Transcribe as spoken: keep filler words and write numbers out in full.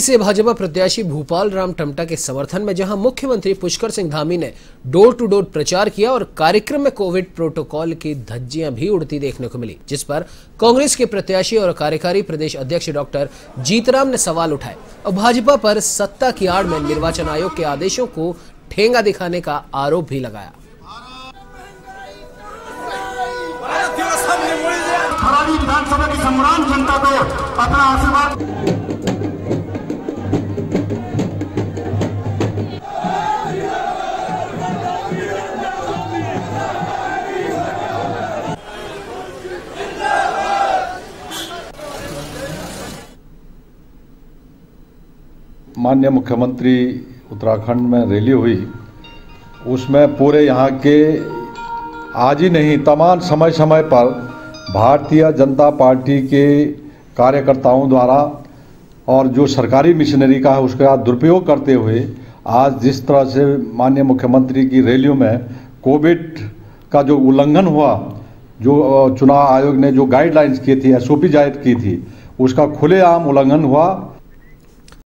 से भाजपा प्रत्याशी भूपाल राम टमटा के समर्थन में जहां मुख्यमंत्री पुष्कर सिंह धामी ने डोर टू डोर प्रचार किया और कार्यक्रम में कोविड प्रोटोकॉल की धज्जियां भी उड़ती देखने को मिली, जिस पर कांग्रेस के प्रत्याशी और कार्यकारी प्रदेश अध्यक्ष डॉक्टर जीतराम ने सवाल उठाए और भाजपा पर सत्ता की आड़ में निर्वाचन आयोग के आदेशों को ठेंगा दिखाने का आरोप भी लगाया। विधानसभा की संग्राम जनता को अपना आशीर्वाद माननीय मुख्यमंत्री उत्तराखंड में रैली हुई, उसमें पूरे यहाँ के आज ही नहीं तमाम समय समय पर भारतीय जनता पार्टी के कार्यकर्ताओं द्वारा और जो सरकारी मिशनरी का है उसका दुरुपयोग करते हुए आज जिस तरह से माननीय मुख्यमंत्री की रैलियों में कोविड का जो उल्लंघन हुआ, जो चुनाव आयोग ने जो गाइडलाइंस की थी, एस ओ पी जारी की थी, उसका खुलेआम उल्लंघन हुआ।